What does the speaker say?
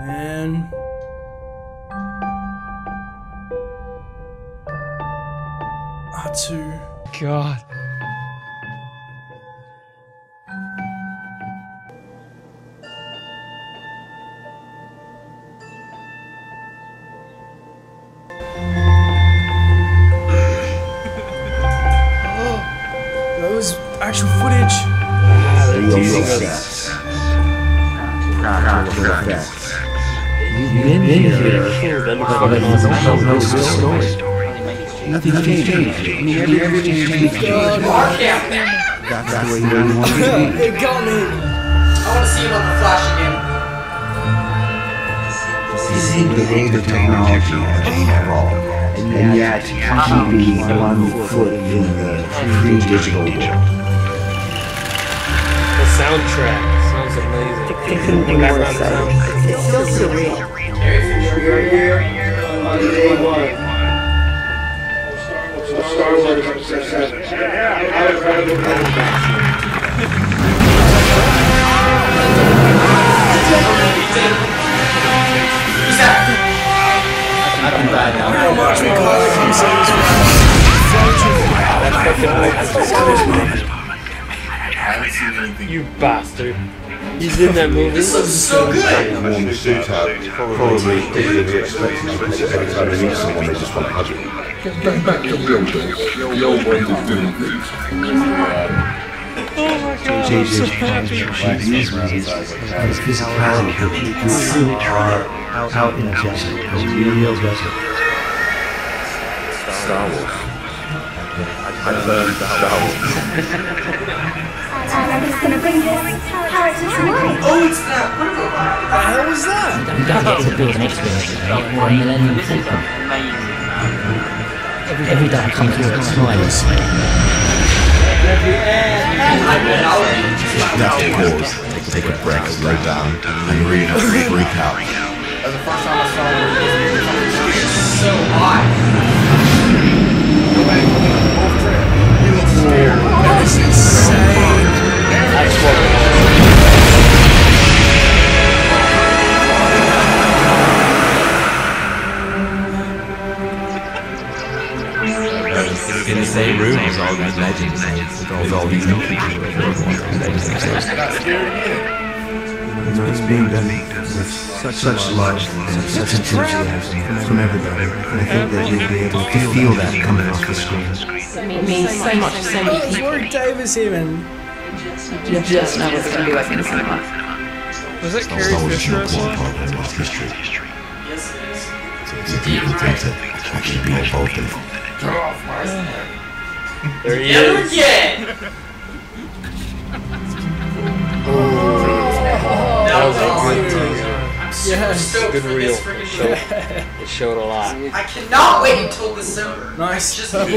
Man. Artoo. God. Actual footage. Nothing changed. Soundtrack sounds amazing. It's so surreal. Star Wars. You bastard. He's in that movie. This looks so good! Probably they expect every time they meet someone they just want to hug you. Get back to real things. Real way to do things. Oh my god, I'm so happy. This planet you are out in adjustment. Star Wars. I learned Star Wars. I'm just gonna bring this character to life. Oh, it's that! What the hell was that? It's a built-in experience, like one Millennium Falcon. Every time it comes to a surprise. Now pause, take a break, slow down, and breathe out. That's the first time I saw it. It's so hot. You look scared. That is insane. In the same room as all these legends, with all these new people, it's being done with such love and such enthusiasm from everybody, and I think that you'll be able to feel that coming off the screen. It means so much to so many people. George Davis even. You just know what's going to be like in the cinema. Was that Carrie Fisher? Yes, it is. It's a deep thing that I should be involved in. There he is. That was a good teaser. Yes. It's good reel. It showed a lot. I cannot wait until December. Nice. Just